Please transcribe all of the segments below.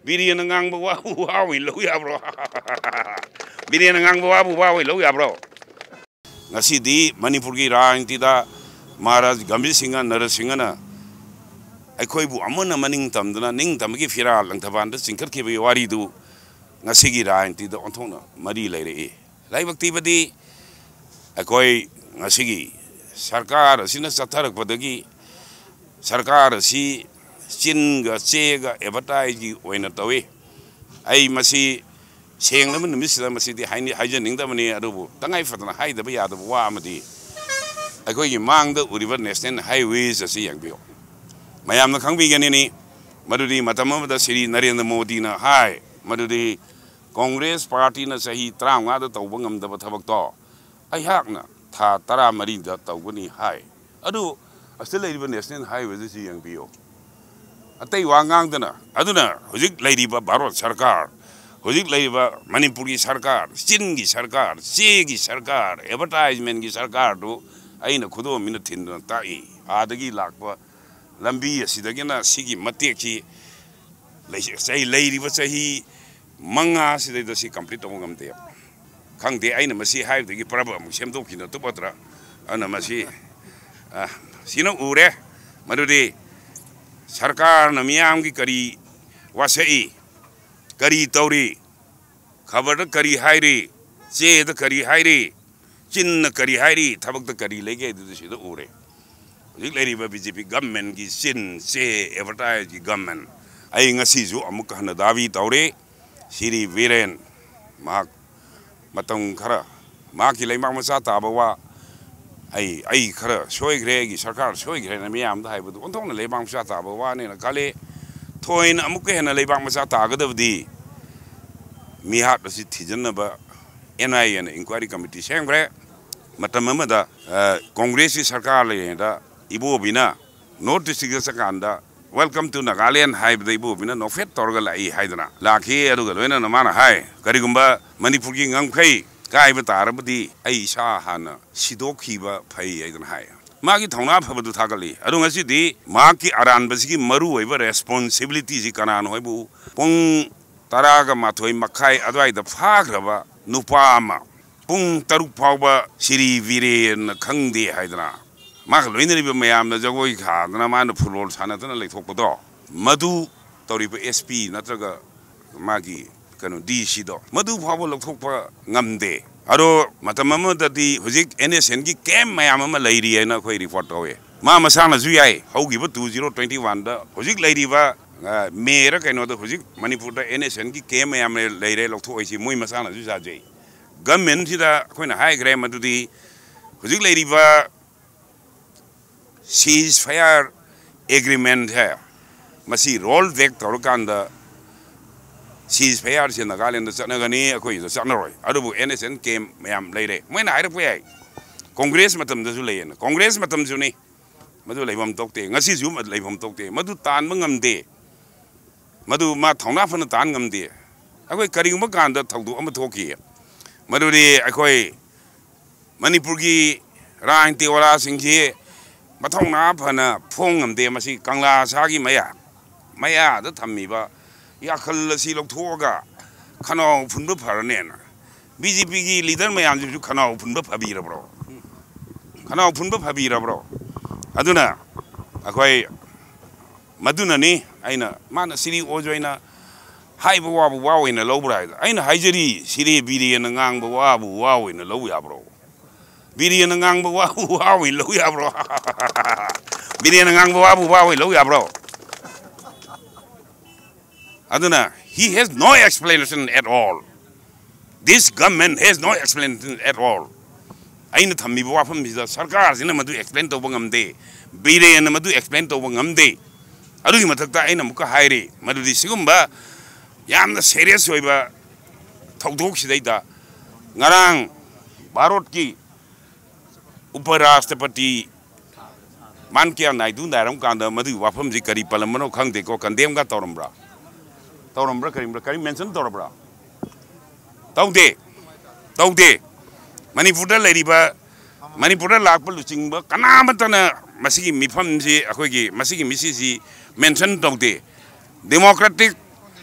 Biri na ngang bawa buawi low ya bro. Biri na ngang bawa buawi low ya bro. Ngasi di Manipur ki rang tida Maharaj Gambhir Singha Narasimha na aikoi bu amona maning tam dana ning tam ki fira lang thaban da singkar ki bi wari du ngasi ki rang tida onthona mari lai re. Lai bakti badi aikoi ngasi ki sarkar asina satharak padagi sarkar asi Chinga chega advertise oina tawe ai masi seng lam numis da masi di haini haijaning da mani adubu tangai fatna hai da ba wa amadi akoi mang da uriba national highways asi yangbio mayam na khangbi gani ni madudi matamam da Shri Narendra Modi na hai madudi Congress party na sahi tranga da tawbangam da thabak to ai hakna tha tara mari da tawguni hai adu asle iriba national highways asi yangbio Atai wangang dana, aduna huzik lady ba Bharat sarkar, huzik lady ba Manipur ki sarkar, Chin ki sarkar, Che ki sarkar, advertisement ki sarkar do, aina khudo mina thindana tai, adagi lakwa lambi asidagi na sigi matek ki sahi lady ba sahi manga sidai da si complete ongam te, khangde aina masi hai dagi problem sem to kina to patra, ana masi, sino ure, madudi. Sarkar na miyam ki kari wasai kari tauri khabar da kari hairi che da kari hairi chin na kari hairi thabak da kari lege du se da ore lik lady ba BJP government ki sin se advertise ki government ai ngasi ju amuk hana davi tauri Sri Biren mak matang khara mak ki leima masa ta bawa ai khara soi gre gi sarkar soi gre na miyam da haibu on thong na lebang sa ta ba wa ne na kale thoin amuk ke na lebang ma sa ta ga da bdi mi hat si thijan na ba NIN inquiry committee sem gre matamama da Congress ki sarkar le da ibo bina notice ga sakanda welcome to Nagaland haibu da ibo bina no fet tor ga lai haidana la khi adu ga loina na mana hai kari gumba Manipur ki ngam khai Kai batarabdi aisha hana sidokiba phai aidan hai magi thongna phabu thakali adung asi di magi aran basigi maru hoiba responsibility ji kanan hoibu pung taraga mathoi makhai adwai da phagraba nupama pung taruk phauba Sri Biren khangde haidana mag loinari ba mayam na jagoi khadana man phulol sanatana leithok do madu tori ba SP natraga magi Kanu di sido, madu phabu lathok pa ngamde. Aro matamama dadi huzik NSN ki kem mayamama lairi na khoi report tawe. Ma masana zuyai haugi ba 2021 da huzik lairi ba mera kaino da huzik Manipur da NSN ki kem mayam lairi lathok oisi moi masana zuja jai. Government sida khoina high grade madudi huzik lairi ba cease fire agreement hai. Masi roll back torukanda She's fair, she's in the garden, the Sanagani, the Sanaroi. Adubu NSN came, ma'am, lady. When I repay Congress Matam Zulayan, Congress Matam Zuni, Madu Levam Tokte, Nassis, you Levam Tokte, Madu Tan Mungam Day, Madu Matonafan Tangam Day. I will carry Muganda talk to Amatoki, Madu de Akoi, Manipurgi, Rang Tiwala Singhe, Matonap and a Pongam De Masi, Kangla, Sagi Maya, Maya, the Tamiba. Yakal si lok thoga khana phun ba pharane na BJP ki leader me am ju khana phun ba phabira bro khana phun ba phabira bro aduna akoi maduna ni aina mana Sri O. Joy na hai bawa wawe na lobrai aina haijeri Sri Biren ngang bawa wawe na lo ya bro Biren ngang bawa wawe lo ya bro Biren ngang bawa wawe lo ya bro Aduna, he has no explanation at all. This government has no explanation at all. Aina thammi bawa pham bida sarkar sina madu explain to bangam de. Biren madu explain to bangam de. Adugi mathakta aina muka haire madu di sigumba yamna serious hoiba thaudok sidai da ngarang Bharat ki uparashtrapati Mankya Naidu nairam kanda madu wapham ji kari palamano khangde ko kandem ga torambra. Taurumbra karim mention taurubra. Taude. Manipur da lady ba, Manipur da lakpa luching ba. Kana matana masigi mifam si, akoi ki masigi misi si mention taude. Democratic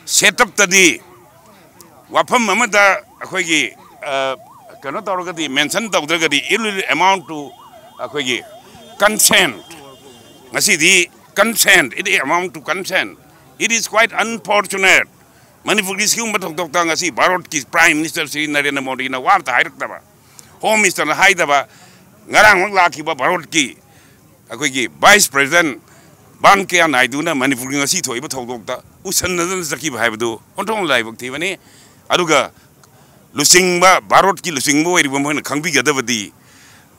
setup tadi, wapam memang dah aku lagi, kerana tahu lagi mention tahu lagi, ilu amount tu aku lagi consent, masih di consent, ini amount tu consent, it is quite unfortunate. Manipur is human doctor Ngasi, Barot is Prime Minister Sri Narendra Modi na warta haidaba. Home Minister na haidaba. Ngarang laki ba Barot ki. Akoi ki Vice President Ban ke an Naidu na Manipur Ngasi thoi ba thok doctor. Usan nadan zaki ba haidu. Ontong lai bakti bani. Aduga Lusing ba Barot ki Lusing mo eri bamhan khangbi gadabadi.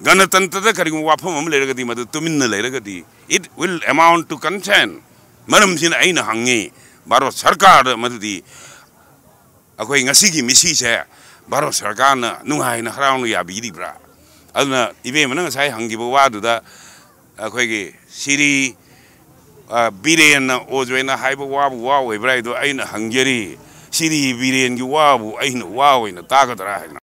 Ganatantra da karigu wapha mam le ragadi madu tumin le ragadi. It will amount to concern. Manam sin aina hangi. Baru Sarkar madudi, aku ingasi ki misi saya. Baru Sarkar na nungai na kerana ya biri bra. Aduna ibe mana saya hangi bawa tu da, aku ingin Sri Biren na O. Joy na hai bawa bawa ibrah itu aina hangjeri Sri Biren ki bawa aina bawa aina takat rahina.